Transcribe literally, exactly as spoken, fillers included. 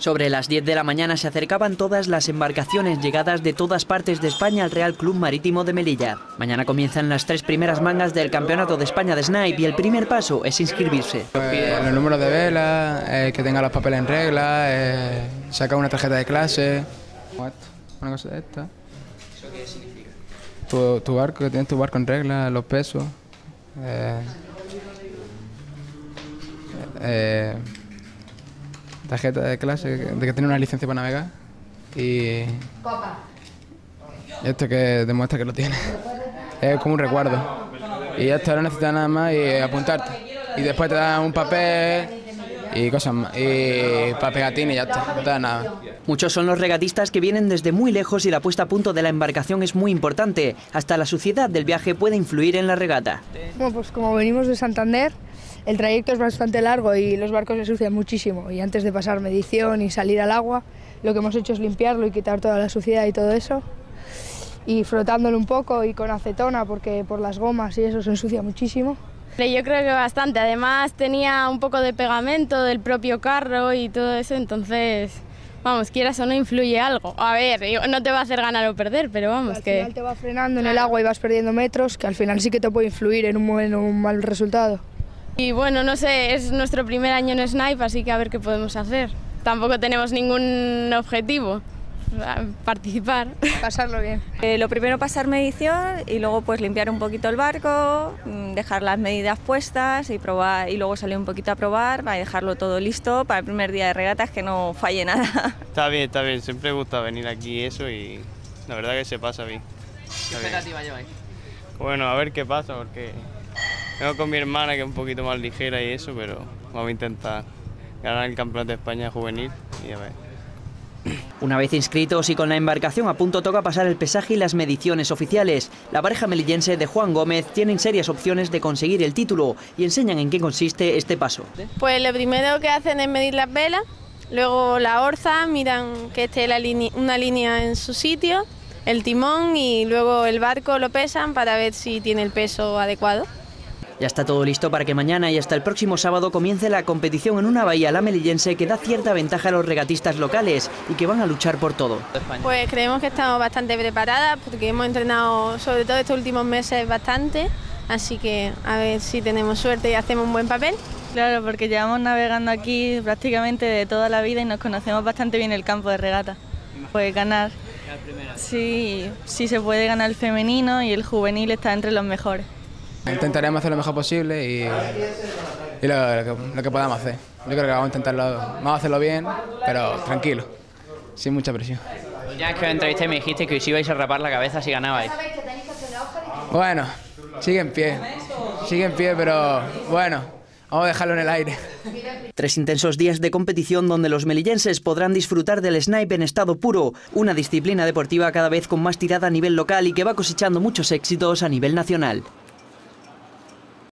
Sobre las diez de la mañana se acercaban todas las embarcaciones llegadas de todas partes de España al Real Club Marítimo de Melilla. Mañana comienzan las tres primeras mangas del Campeonato de España de Snipe y el primer paso es inscribirse. Eh, el número de velas, eh, que tenga los papeles en regla, eh, sacar una tarjeta de clase, una cosa de esta. ¿Eso qué significa? Tu, tu barco, que tienes tu barco en regla, los pesos. Eh, eh, tarjeta de clase, de que tiene una licencia para navegar y copa. Esto que demuestra que lo tiene. Es como un recuerdo. Y esto no necesitas nada más y apuntarte. Y después te dan un papel y cosas más. Y para pegatines y ya está. No te dan nada. Muchos son los regatistas que vienen desde muy lejos y la puesta a punto de la embarcación es muy importante. Hasta la suciedad del viaje puede influir en la regata. Bueno, pues como venimos de Santander, el trayecto es bastante largo y los barcos se ensucian muchísimo, y antes de pasar medición y salir al agua, lo que hemos hecho es limpiarlo y quitar toda la suciedad y todo eso, y frotándolo un poco y con acetona, porque por las gomas y eso se ensucia muchísimo. Yo creo que bastante, además tenía un poco de pegamento del propio carro y todo eso, entonces, vamos, quieras o no influye algo. A ver, no te va a hacer ganar o perder, pero vamos, al que... Al final te va frenando en el agua y vas perdiendo metros, que al final sí que te puede influir en un, buen, un mal resultado. Y bueno, no sé, es nuestro primer año en Snipe, así que a ver qué podemos hacer. Tampoco tenemos ningún objetivo, participar. Pasarlo bien. Eh, lo primero pasar medición y luego pues limpiar un poquito el barco, dejar las medidas puestas y probar, y luego salir un poquito a probar para dejarlo todo listo para el primer día de regatas, que no falle nada. Está bien, está bien, siempre gusta venir aquí eso y la verdad que se pasa bien. ¿Qué expectativa lleváis? Bueno, a ver qué pasa, porque... Vengo con mi hermana, que es un poquito más ligera y eso, pero vamos a intentar ganar el Campeonato de España juvenil y a ver. Una vez inscritos y con la embarcación a punto, toca pasar el pesaje y las mediciones oficiales. La pareja melillense de Juan Gómez tienen serias opciones de conseguir el título y enseñan en qué consiste este paso. Pues lo primero que hacen es medir las velas, luego la orza, miran que esté la line- una línea en su sitio, el timón y luego el barco lo pesan para ver si tiene el peso adecuado. Ya está todo listo para que mañana y hasta el próximo sábado comience la competición en una bahía la melillense que da cierta ventaja a los regatistas locales y que van a luchar por todo. Pues creemos que estamos bastante preparadas porque hemos entrenado sobre todo estos últimos meses bastante, así que a ver si tenemos suerte y hacemos un buen papel. Claro, porque llevamos navegando aquí prácticamente de toda la vida y nos conocemos bastante bien el campo de regata. Pues ganar, sí, sí se puede ganar el femenino y el juvenil está entre los mejores. Intentaremos hacer lo mejor posible y, y lo, lo, que, lo que podamos hacer. Yo creo que vamos a intentarlo, vamos a hacerlo bien, pero tranquilo, sin mucha presión. Ya que os entrevisté me dijiste que os ibais a rapar la cabeza si ganabais. Bueno, sigue en pie, sigue en pie, pero bueno... Vamos a dejarlo en el aire. Tres intensos días de competición donde los melillenses podrán disfrutar del snipe en estado puro, una disciplina deportiva cada vez con más tirada a nivel local y que va cosechando muchos éxitos a nivel nacional.